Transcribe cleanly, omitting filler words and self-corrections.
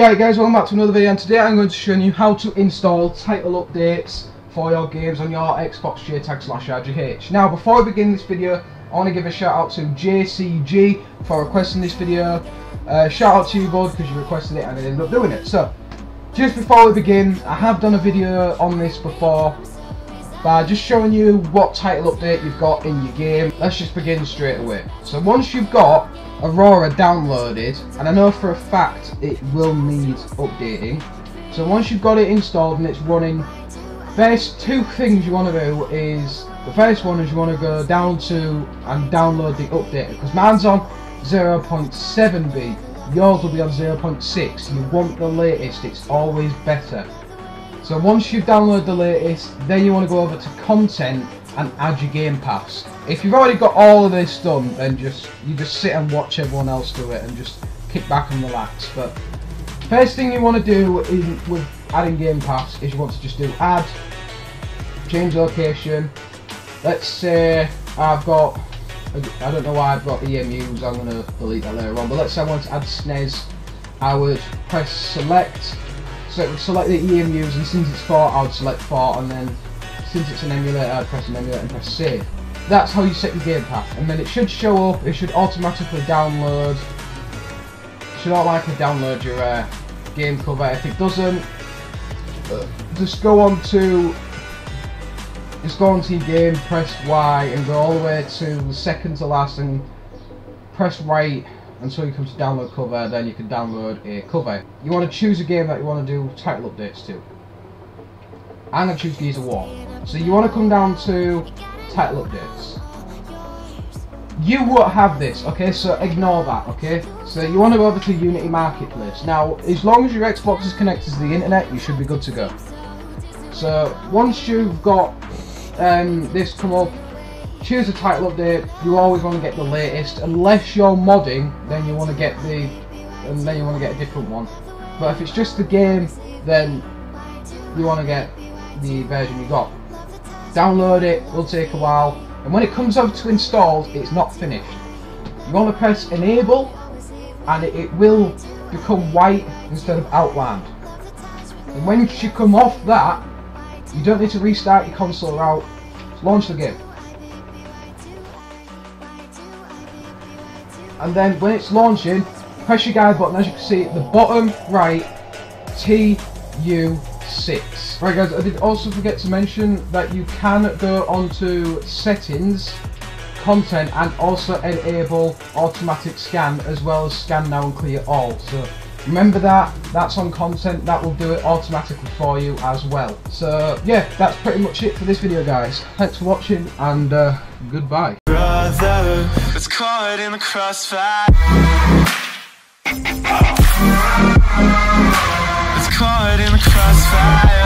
Yeah guys, welcome back to another video, and today I'm going to show you how to install title updates for your games on your Xbox JTAG/RGH. Now before I begin this video, I want to give a shout out to JCG for requesting this video. Shout out to you bud, because you requested it and I ended up doing it. So just before we begin, I have done a video on this before by just showing you what title update you've got in your game. Let's just begin straight away. So once you've got Aurora downloaded, and I know for a fact it will need updating, so once you've got it installed and it's running, there's two things you want to do. Is the first one is you want to go down to and download the update, because mine's on 0.7b, yours will be on 0.6. You want the latest, it's always better. So once you've downloaded the latest, then you want to go over to content and add your game pass. If you've already got all of this done, then you just sit and watch everyone else do it and just kick back and relax. But first thing you want to do is with adding game pass is you want to just do add, change location. Let's say I've got, I don't know why I've got EMUs, I'm going to delete that later on, but let's say I want to add SNES. I would press select, so it would select the EMUs, and since it's 4 I would select 4, and then since it's an emulator I'd press an emulator and press save. That's how you set your game path, and then it should show up, it should automatically download, it should automatically download your game cover. If it doesn't, just go on to your game, press Y and go all the way to the second to last and press right until you come to download cover, then you can download a cover. You want to choose a game that you want to do title updates to. I'm going to choose Gears of War. So you want to come down to title updates. You won't have this, okay, so ignore that, okay. So you want to go over to Unity Marketplace. Now, as long as your Xbox is connected to the internet, you should be good to go. So once you've got this come up, choose a title update. You always want to get the latest, unless you're modding, then you want to get the, and then you want to get a different one. But if it's just the game, then you want to get the version you got. Download it, will take a while, and when it comes over to installed, it's not finished. You want to press enable, and it will become white instead of outlined. And when you come off that, you don't need to restart your console out. Launch the game. And then when it's launching, press your guide button. As you can see at the bottom right, TU6. Right guys, I did also forget to mention that you can go onto settings, content, and also enable automatic scan, as well as scan now and clear all. So remember that, that's on content, that will do it automatically for you as well. So yeah, that's pretty much it for this video guys. Thanks for watching, and goodbye. Brother, it's caught in the crossfire. It's caught in the crossfire.